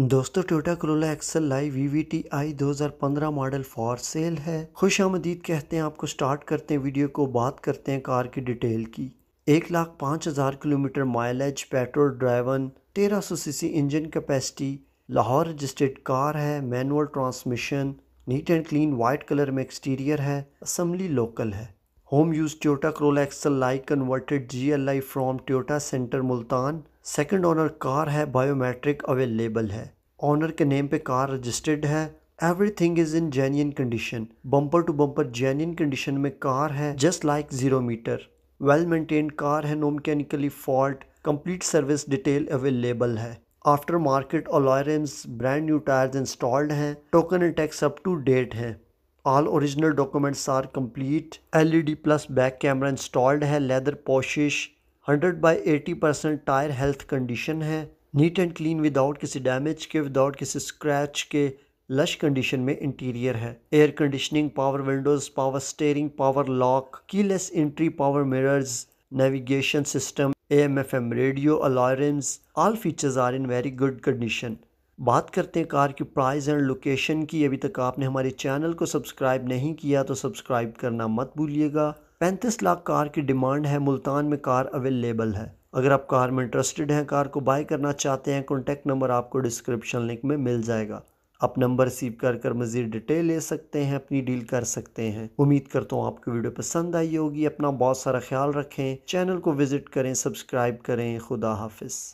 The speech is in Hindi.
दोस्तों Toyota Corolla XLI VVTi 2015 model for sale है। खुशामदीद कहते हैं आपको। स्टार्ट करते हैं वीडियो को, बात करते हैं कार की डिटेल की। 1,05,000 kilometre mileage, petrol driven, 1300 CC engine capacity, Lahore registered car है, manual transmission, neat and clean white colour में एक्सटीरियर है, असम्बली लोकल है। Home use Toyota Corolla XLI converted GLI from Toyota centre Multan. Second owner car है, बायोमेट्रिक अवेलेबल है, ओनर के नेम पे कार रजिस्टर्ड है। Everything is in genuine condition, bumper to bumper genuine condition में कार है, just like 0 metre. Well maintained car है, no mechanically fault, complete service detail available है। After market alloy rims, brand new tyres installed हैं, token and tax up to date है। All original documents are complete. LED plus back camera installed है, लेदर पॉशिश, 100/80% टायर हेल्थ कंडीशन है, नीट एंड क्लीन विदाउट किसी डैमेज के, विदाउट किसी स्क्रैच के, लश कंडीशन में इंटीरियर है। Air conditioning, power windows, power steering, power lock, keyless entry, power mirrors, navigation system, AM/FM radio, alloy rims, all features are in very good condition. बात करते हैं कार की प्राइस एंड लोकेशन की। अभी तक आपने हमारे चैनल को सब्सक्राइब नहीं किया तो सब्सक्राइब करना मत भूलिएगा। 35 लाख कार की डिमांड है, मुल्तान में कार अवेलेबल है। अगर आप कार में इंटरेस्टेड हैं, कार को बाय करना चाहते हैं, कॉन्टैक्ट नंबर आपको डिस्क्रिप्शन लिंक में मिल जाएगा। आप नंबर रिसीव कर कर मज़ीद डिटेल ले सकते हैं, अपनी डील कर सकते हैं। उम्मीद करता हूँ आपको वीडियो पसंद आई होगी। अपना बहुत सारा ख्याल रखें, चैनल को विज़िट करें, सब्सक्राइब करें। खुदा हाफिज़।